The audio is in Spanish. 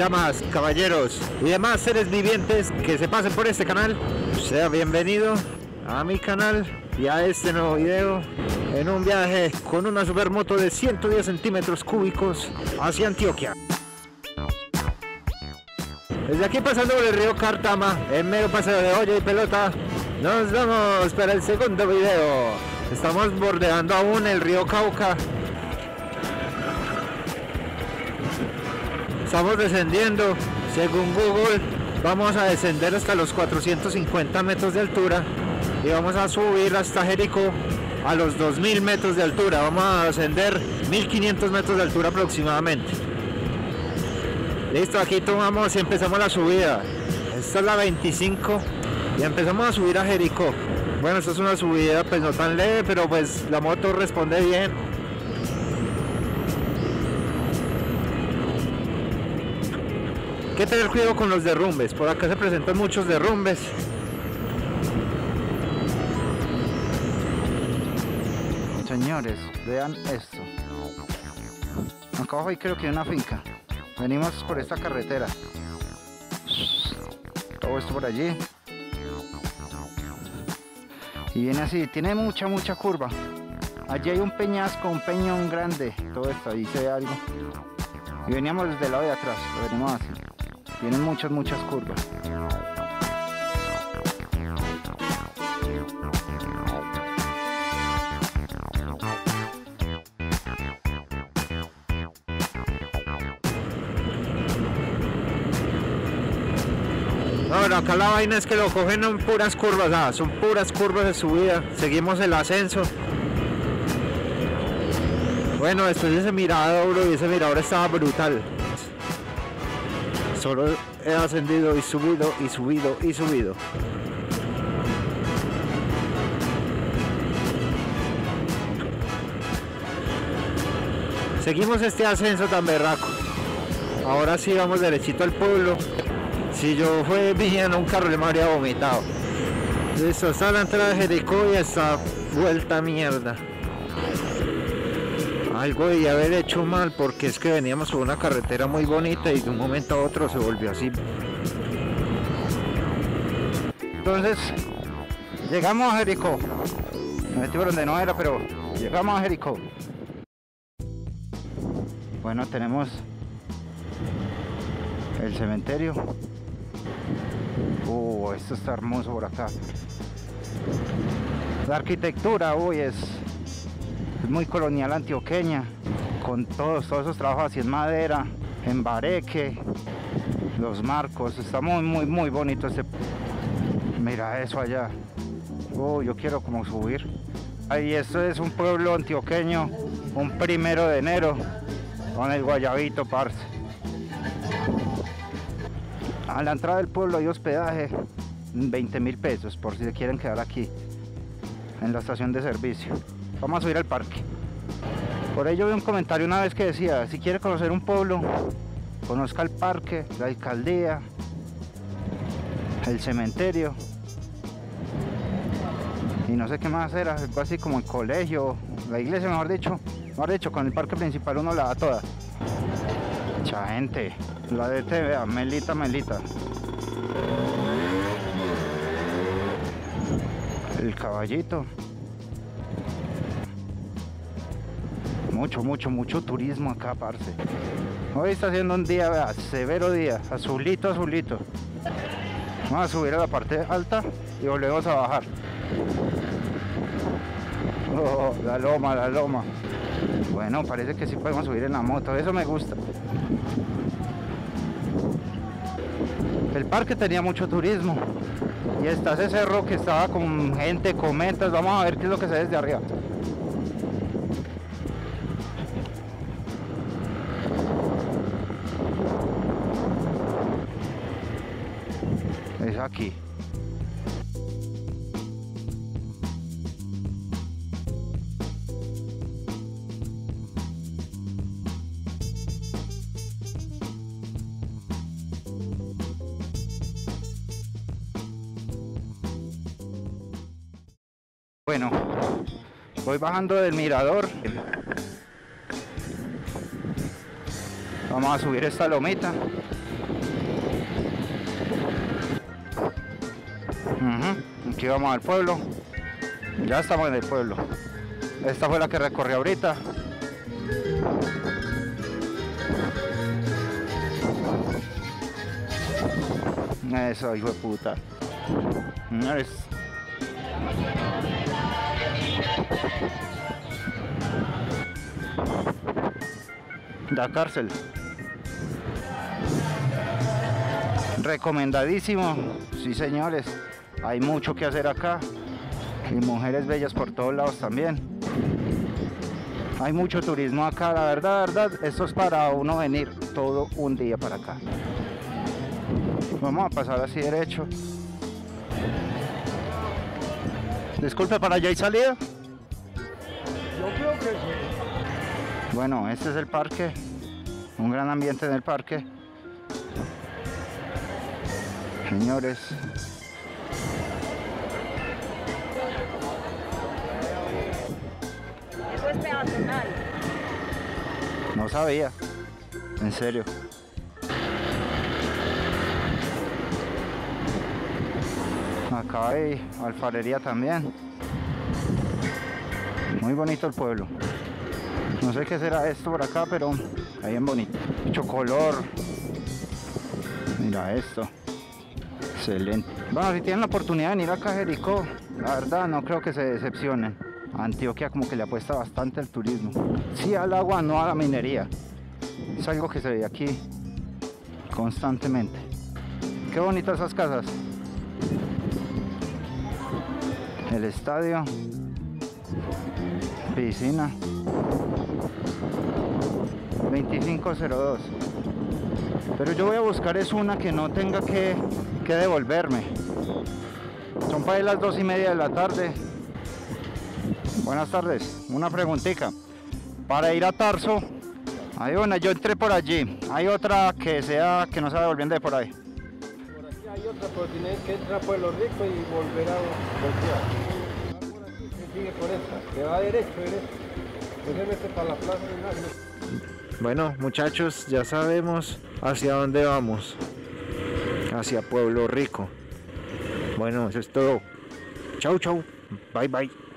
damas, caballeros y demás seres vivientes que se pasen por este canal, sea bienvenido a mi canal y a este nuevo video en un viaje con una supermoto de 110 centímetros cúbicos hacia Antioquia. Desde aquí pasando por el río Cartama, en medio paseo de olla y pelota, nos vamos para el segundo video. Estamos bordeando aún el río Cauca. Estamos descendiendo, según Google, vamos a descender hasta los 450 metros de altura y vamos a subir hasta Jericó a los 2000 metros de altura. Vamos a ascender 1500 metros de altura aproximadamente. Listo, aquí tomamos y empezamos la subida. Esta es la 25 y empezamos a subir a Jericó. Bueno, esta es una subida pues no tan leve, pero pues la moto responde bien. Hay que tener cuidado con los derrumbes, por acá se presentan muchos derrumbes. Señores, vean esto. Acá abajo creo que hay una finca. Venimos por esta carretera. Todo esto por allí. Y viene así, tiene mucha curva. Allí hay un peñasco, un peñón grande. Todo esto, ahí se ve algo. Y veníamos desde el lado de atrás, lo venimos así. Tienen muchas curvas. Ahora acá la vaina es que lo cogen en puras curvas, ah, son puras curvas de subida. Seguimos el ascenso. Bueno, después de ese mirador, bro, y ese mirador estaba brutal. Solo he ascendido y subido y subido y subido. Seguimos este ascenso tan berraco. Ahora sí vamos derechito al pueblo. Si yo fuera vigilando un carro le me habría vomitado. Listo, está la entrada de Jericó y esta vuelta mierda. Algo de haber hecho mal, porque es que veníamos por una carretera muy bonita y de un momento a otro se volvió así. Entonces llegamos a Jericó. Me metí por donde no era, pero llegamos a Jericó. Bueno, tenemos el cementerio. Esto está hermoso por acá. La arquitectura hoy es muy colonial antioqueña, con todos esos trabajos así en madera, en bareque, los marcos. Está muy bonito este. Mira eso allá. Yo quiero como subir ahí. Esto es un pueblo antioqueño, un 1 de enero, con el guayabito, parce. A la entrada del pueblo hay hospedaje, 20.000 pesos por si se quieren quedar aquí en la estación de servicio. Vamos a subir al parque. Por ello vi un comentario una vez que decía, si quiere conocer un pueblo, conozca el parque, la alcaldía, el cementerio y no sé qué más era, algo así como el colegio, la iglesia, mejor dicho, con el parque principal uno la da toda. Mucha gente, la de TV, melita. El caballito. Mucho turismo acá, parce. Hoy está haciendo un día, vea, severo día, azulito. Vamos a subir a la parte alta y volvemos a bajar. La loma. Bueno, parece que sí podemos subir en la moto, eso me gusta. El parque tenía mucho turismo y está ese cerro que estaba con gente, cometas. Vamos a ver qué es lo que se ve desde arriba. Aquí bueno, voy bajando del mirador. Vamos a subir esta lomita. Aquí vamos al pueblo. Ya estamos en el pueblo. Esta fue la que recorrí ahorita. Eso, hijo de puta. La cárcel. Recomendadísimo. Sí, señores. Hay mucho que hacer acá. Y mujeres bellas por todos lados también. Hay mucho turismo acá, la verdad, esto es para uno venir todo un día para acá. Vamos a pasar así derecho. Disculpe, ¿para allá hay salida? Yo creo que sí. Bueno, este es el parque. Un gran ambiente en el parque. Señores. No sabía, en serio. Acá hay alfarería también. Muy bonito el pueblo. No sé qué será esto por acá, pero ahí es bonito. Mucho color. Mira esto. Excelente. Bueno, si tienen la oportunidad de venir acá a Jericó, la verdad no creo que se decepcionen. Antioquia como que le apuesta bastante al turismo, sí al agua, no a la minería. Es algo que se ve aquí constantemente. Qué bonitas esas casas. El estadio, piscina. 2502. Pero yo voy a buscar es una que no tenga que devolverme. Son para las 2:30 de la tarde. Buenas tardes, una preguntita. Para ir a Tarso, hay una, yo entré por allí. ¿Hay otra que no sea devolviendo de por ahí? Por aquí hay otra, pero tiene que entrar a Pueblo Rico y volver a voltear. Por aquí se sigue por esta, que va derecho. Para la plaza de... Bueno, muchachos, ya sabemos hacia dónde vamos. Hacia Pueblo Rico. Bueno, eso es todo. Chau, chau. Bye, bye.